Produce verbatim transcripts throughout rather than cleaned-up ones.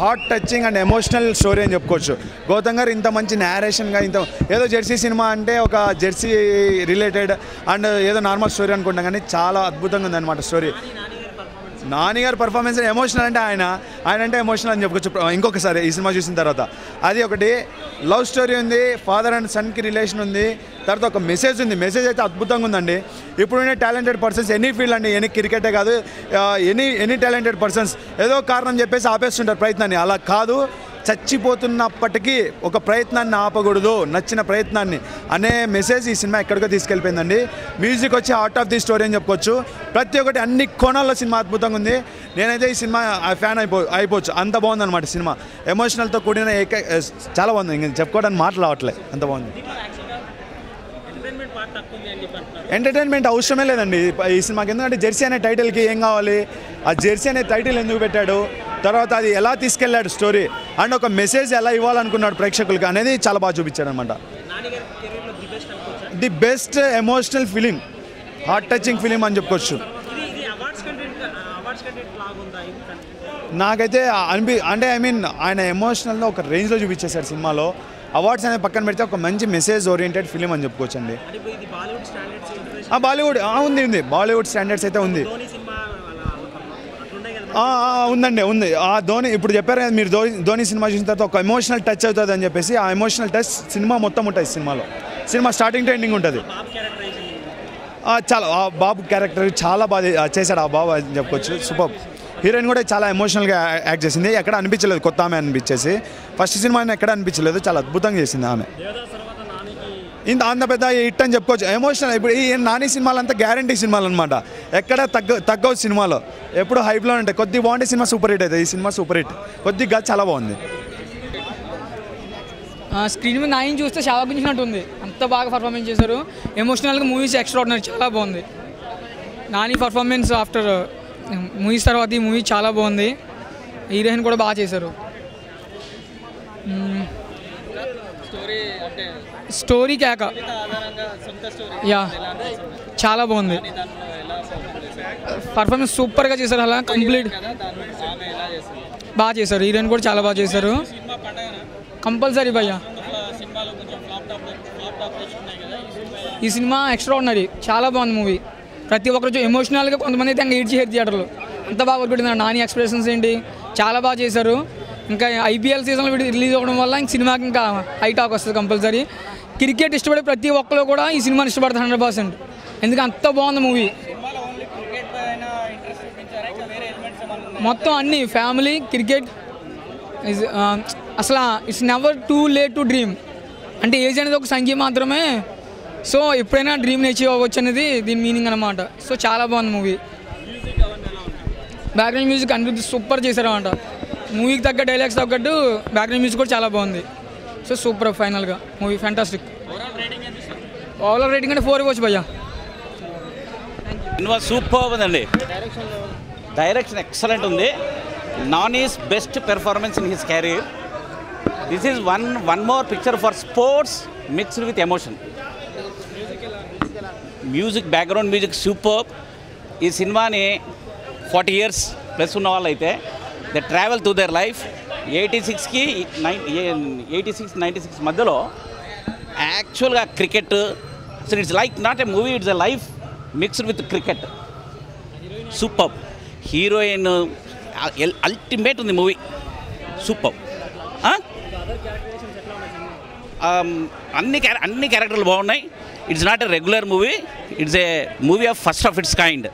Hot touching and emotional story అని చెప్పుకోవచ్చు. గౌతమ్ గారు ఇంత మంచి నేరేషన్గా ఇంత ఏదో జెర్సీ సినిమా అంటే ఒక జెర్సీ రిలేటెడ్ అండ్ ఏదో నార్మల్ స్టోరీ అనుకుంటాం, కానీ చాలా అద్భుతంగా ఉందన్నమాట స్టోరీ. నాని గారి పర్ఫార్మెన్స్ ఎమోషనల్ అంటే ఆయన ఆయన అంటే ఎమోషనల్ అని చెప్పుకోవచ్చు. ఇంకొకసారి ఈ సినిమా చూసిన తర్వాత అది ఒకటి లవ్ స్టోరీ ఉంది, ఫాదర్ అండ్ సన్కి రిలేషన్ ఉంది, తర్వాత ఒక మెసేజ్ ఉంది. మెసేజ్ అయితే అద్భుతంగా ఉందండి. ఇప్పుడున్న టాలెంటెడ్ పర్సన్స్ ఎనీ ఫీల్డ్ అండి, ఎనీ క్రికెటే కాదు, ఎనీ ఎనీ టాలెంటెడ్ పర్సన్స్ ఏదో కారణం చెప్పేసి ఆపేస్తుంటారు ప్రయత్నాన్ని. అలా కాదు, చచ్చిపోతున్నప్పటికీ ఒక ప్రయత్నాన్ని ఆపకూడదు, నచ్చిన ప్రయత్నాన్ని అనే మెసేజ్ ఈ సినిమా ఎక్కడికో తీసుకెళ్ళిపోయిందండి. మ్యూజిక్ వచ్చి హార్ట్ ఆఫ్ ది స్టోరీ అని చెప్పుకోవచ్చు. ప్రతి ఒక్కటి అన్ని కోణాల్లో సినిమా అద్భుతంగా ఉంది. నేనైతే ఈ సినిమా ఫ్యాన్ అయిపో అయిపోవచ్చు అంత బాగుందన్నమాట. సినిమా ఎమోషనల్తో కూడిన ఏక చాలా బాగుంది, ఇంక చెప్పుకోవడానికి మాటలు రావట్లేదు, అంత బాగుంది. ఎంటర్టైన్మెంట్ అవసరమే లేదండి ఈ సినిమాకి, ఎందుకంటే జెర్సీ అనే టైటిల్కి ఏం కావాలి, ఆ జెర్సీ అనే టైటిల్ ఎందుకు పెట్టాడు, తర్వాత అది ఎలా తీసుకెళ్ళాడు స్టోరీ అండ్ ఒక మెసేజ్ ఎలా ఇవ్వాలనుకున్నాడు ప్రేక్షకులకి అనేది చాలా బాగా చూపించాడు అనమాట. The best emotional film, heart touching film అని చెప్పుకోవచ్చు. నాకైతే అనిపి అంటే ఐ మీన్ ఆయన ఎమోషనల్గా ఒక రేంజ్లో చూపించేశారు సినిమాలో. అవార్డ్స్ అనేది పక్కన పెడితే ఒక మంచి మెసేజ్ ఓరియంటెడ్ ఫిలిం అని చెప్పుకోవచ్చు అండి. బాలీవుడ్ ఉంది ఉంది బాలీవుడ్ స్టాండర్డ్స్ అయితే ఉంది, ఉందండి ఉంది. ఆ ధోని ఇప్పుడు చెప్పారు కదా మీరు, ధోని ధోని సినిమా చూసిన తర్వాత ఒక ఎమోషనల్ టచ్ అవుతుంది అని చెప్పేసి, ఆ ఎమోషనల్ టచ్ సినిమా మొత్తం ఉంటుంది. సినిమాలో సినిమా స్టార్టింగ్ టు ఎండింగ్ ఉంటుంది. చాలా ఆ బాబు క్యారెక్టర్ చాలా బాగా చేశాడు ఆ బాబు అని చెప్పుకోవచ్చు. సూపర్. హీరోయిన్ కూడా చాలా ఎమోషనల్గా యాక్ట్ చేసింది, ఎక్కడ అనిపించలేదు కొత్త ఆమె అనిపించేసి. ఫస్ట్ సినిమా ఎక్కడ అనిపించలేదు, చాలా అద్భుతంగా చేసింది ఆమె. ఇంత అంత పెద్ద హిట్ అని చెప్పుకోవచ్చు ఎమోషనల్. ఇప్పుడు ఈ నాని సినిమాలంతా గ్యారంటీ సినిమాలు అనమాట, ఎక్కడ తగ్గ తగ్గవు సినిమాలో, ఎప్పుడు హైప్లో ఉంటాయి. కొద్ది బాగుంటే సినిమా సూపర్ హిట్ అవుతుంది. ఈ సినిమా సూపర్ హిట్, కొద్దిగా చాలా బాగుంది. స్క్రీన్ మీద నాని చూస్తే చాలా గుంచినట్టుంది, అంత బాగా పర్ఫార్మెన్స్ చేశారు. ఎమోషనల్గా మూవీస్ ఎక్స్ట్రాడినరీ, చాలా బాగుంది నాని పర్ఫార్మెన్స్. ఆఫ్టర్ మూవీస్ తర్వాత ఈ మూవీ చాలా బాగుంది. హీరోయిన్ కూడా బాగా చేశారు. స్టోరీ కాక యా చాలా బాగుంది. పర్ఫార్మెన్స్ సూపర్గా చేశారు, అలా కంప్లీట్ బాగా చేశారు. హీరోయిన్ కూడా చాలా బాగా చేశారు. కంపల్సరీ భయ్యా ఈ సినిమా ఎక్స్ట్రాడినరీ, చాలా బాగుంది మూవీ. ప్రతి ఒక్కరు ఎమోషనల్గా కొంతమంది అయితే ఇంకా ఏడ్చి హెడ్ థియేటర్లో అంత బాగా వర్క్ పెట్టినారు. నాని ఎక్స్ప్రెషన్స్ ఏంటి చాలా బాగా చేశారు. ఇంకా ఐపీఎల్ సీజన్లో రిలీజ్ అవ్వడం వల్ల ఇంక సినిమాకి ఇంకా హై టాక్ వస్తుంది కంపల్సరీ. క్రికెట్ ఇష్టపడే ప్రతి ఒక్కరు కూడా ఈ సినిమాని ఇష్టపడతారు హండ్రెడ్ పర్సెంట్ ఎందుకు అంత బాగుంది మూవీ. మొత్తం అన్ని ఫ్యామిలీ క్రికెట్ అసలు it's never too late to dream. అంటే ఏజ్ అనేది ఒక సంఖ్య మాత్రమే, సో ఎప్పుడైనా డ్రీమ్ని అచీవ్ అవ్వచ్చు అనేది దీని మీనింగ్ అనమాట. సో చాలా బాగుంది movie. Background music Anirudh super చేశారు అనమాట. మూవీకి తగ్గ డైలాగ్స్ తగ్గట్టు బ్యాక్గ్రౌండ్ మ్యూజిక్ కూడా చాలా బాగుంది. సో సూపర్ ఫైనల్గా మూవీ ఫ్యాంటాస్టిక్. ఓవరాల్ రేటింగ్ అంటే ఫోర్ ఇవ్వచ్చు భయ్యా. సినిమా సూపర్ ఉందండి, డైరెక్షన్ ఎక్సలెంట్ ఉంది. Nani is best performance in his career. This is one one more picture for sports mixed with emotion. Music background music super. ఈ సినిమాని forty years plus ఉన్న వాళ్ళైతే the travel to their life. Eighty సిక్స్కి nine eighty six ninety six మధ్యలో యాక్చువల్గా cricket, so it's like not a movie, it's a life mixed with cricket. Super. Heroine ultimate ఉంది movie, super. అన్ని అన్ని క్యారెక్టర్లు బాగున్నాయి. It's not a regular movie, it's a movie of first of its kind.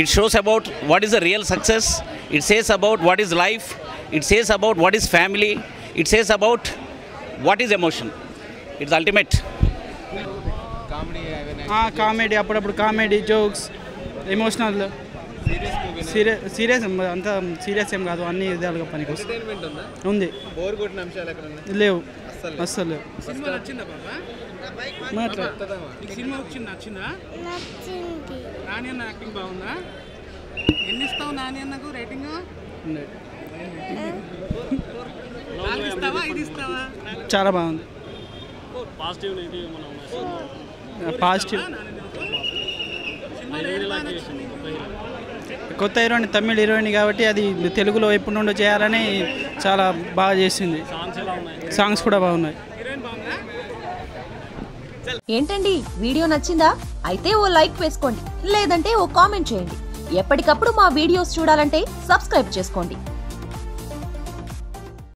It shows about what is the real success, it says about what is life, it says about what is family, it says about what is emotion. It's ultimate. Comedy అప్పుడప్పుడు comedy jokes emotional, serious serious అంత serious ఏం కాదు, అన్ని విధాలుగా పనికి ఉంది. లేవు అస్సలు లేవు. చాలా బాగుంది, పాజిటివ్. కొత్త హీరోయిన్, తమిళ హీరోయిన్ కాబట్టి అది తెలుగులో ఎప్పటి నుండో చేయాలని చాలా బాగా చేసింది. సాంగ్స్ కూడా బాగున్నాయి. ఏంటండి వీడియో నచ్చిందా? అయితే ఓ లైక్ వేసుకోండి, లేదంటే ఓ కామెంట్ చేయండి. ఎప్పటికప్పుడు మా వీడియోస్ చూడాలంటే సబ్స్క్రైబ్ చేసుకోండి.